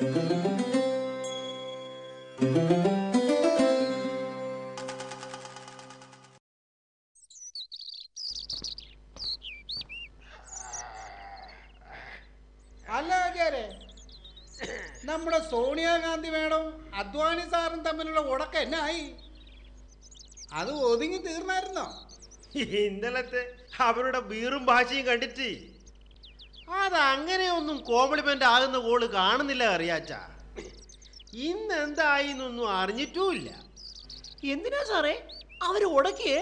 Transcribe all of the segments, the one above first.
നമ്മുടെ സോണിയാഗാന്ധി മേഡം അദ്വാനി സാറും തമ്മിലുള്ള ഉടക്കം എന്നായി? അത് ഒതുങ്ങി തീർന്നായിരുന്നോ? ഇന്നലത്തെ അവരുടെ വീറും ഭാഷയും കണ്ടിട്ട് അതങ്ങനെയൊന്നും കോംപ്ലിമെന്റ് ആകുന്ന കോള് കാണുന്നില്ല. അറിയാച്ചാ ഇന്ന് എന്തായി എന്നൊന്നും അറിഞ്ഞിട്ടുമില്ല. എന്തിനാ സാറേ അവർ ഉടക്കിയേ?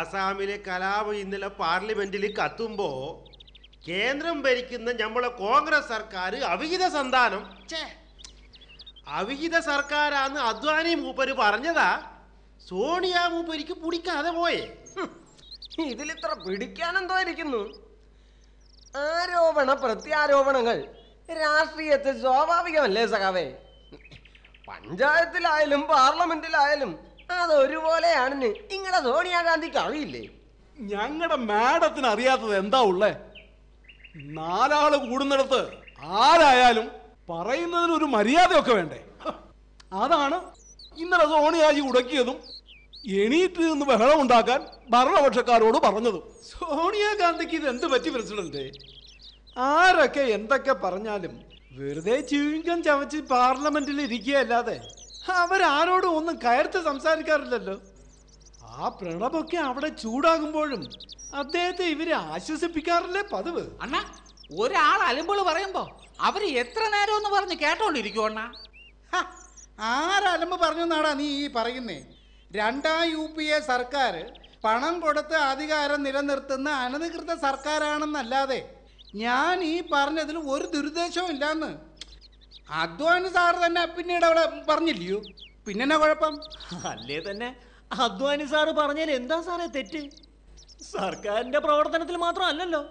ആസാമിലെ കലാപം ഇന്നലെ പാർലമെന്റിൽ കത്തുമ്പോ കേന്ദ്രം ഭരിക്കുന്ന നമ്മളെ കോൺഗ്രസ് സർക്കാർ അവിഹിത സന്താനം, അവിഹിത സർക്കാരാന്ന് അദ്വാനി മൂപ്പര് പറഞ്ഞതാ. സോണിയാ മൂപ്പരിക്ക് പിടിക്കാതെ പോയേ. ഇതിലിത്ര പിടിക്കാനെന്തോ ഇരിക്കുന്നു. ആരോപണ പ്രത്യാരോപണങ്ങൾ രാഷ്ട്രീയത്തിൽ സ്വാഭാവികമല്ലേ സഖാവേ? പഞ്ചായത്തിലായാലും പാർലമെന്റിലായാലും അതൊരുപോലെയാണെന്ന് നിങ്ങളുടെ സോണിയാഗാന്ധിക്ക് അറിയില്ലേ? ഞങ്ങളുടെ മാഡത്തിന് അറിയാത്തത് എന്താ ഉള്ളേ? നാലാള് കൂടുന്നിടത്ത് ആരായാലും പറയുന്നതിനൊരു മര്യാദയൊക്കെ വേണ്ടേ? അതാണ് ഇന്നലെ സോണിയാജി ഉടക്കിയതും എണീറ്റ് നിന്ന് ബഹളം ഉണ്ടാക്കാൻ ഭരണപക്ഷക്കാരോട് പറഞ്ഞതും. സോണിയാഗാന്ധിക്ക് ഇത് എന്ത് പറ്റി പ്രസിഡന്റ്? ആരൊക്കെ എന്തൊക്കെ പറഞ്ഞാലും വെറുതെ ചീങ്കം ചവച്ച് പാർലമെന്റിൽ ഇരിക്കുകയല്ലാതെ അവരാരോടും ഒന്നും കയർത്ത് സംസാരിക്കാറില്ലല്ലോ. ആ പ്രണബൊക്കെ അവിടെ ചൂടാകുമ്പോഴും അദ്ദേഹത്തെ ഇവരെ ആശ്വസിപ്പിക്കാറില്ലേ പതിവ്. അണ്ണ, ഒരാൾ അലമ്പുകൾ പറയുമ്പോ അവര് എത്ര നേരം എന്ന് പറഞ്ഞ് കേട്ടോണ്ടിരിക്കും. അണ്ണ, ആരലമ്പ് പറഞ്ഞെന്നാടാ നീ ഈ പറയുന്നേ? യു.പി.എ. സർക്കാർ പണം കൊടുത്ത് അധികാരം നിലനിർത്തുന്ന അനധികൃത സർക്കാരാണെന്നല്ലാതെ ഞാൻ ഈ പറഞ്ഞതിൽ ഒരു ദുരുദ്ദേശവും ഇല്ലാന്ന് അദ്വാനി സാർ തന്നെ പിന്നീട് അവിടെ പറഞ്ഞില്ലയോ? പിന്നെ കുഴപ്പം അല്ലേ തന്നെ? അദ്വാനി സാറ് പറഞ്ഞാൽ എന്താ സാറേ തെറ്റ്? സർക്കാരിന്റെ പ്രവർത്തനത്തിൽ മാത്രം അല്ലല്ലോ,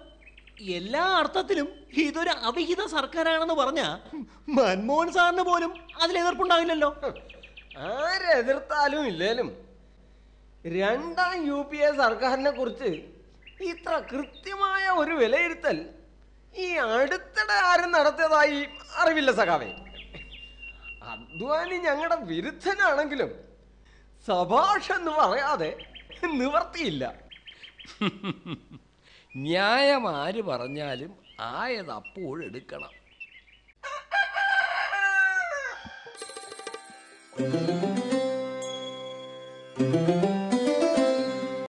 എല്ലാ അർത്ഥത്തിലും ഇതൊരു അവിഹിത സർക്കാരാണെന്ന് പറഞ്ഞ മൻമോഹൻ സാറിന് പോലും അതിൽ എതിർപ്പുണ്ടാവില്ലല്ലോ. ആരെതിർത്താലും ഇല്ലേലും 2ാം യു.പി.എ. സർക്കാരിനെ കുറിച്ച് ഇത്ര കൃത്യമായ ഒരു വിലയിരുത്തൽ ഈ അടുത്തിടെ ആരും നടത്തിയതായി അറിവില്ല സഖാവേ. അദ്വാനി ഞങ്ങളുടെ വിരുദ്ധനാണെങ്കിലും സഭാഷ എന്ന് പറയാതെ നിവർത്തിയില്ല. ന്യായം ആര് പറഞ്ഞാലും ആയത് അപ്പോഴെടുക്കണം.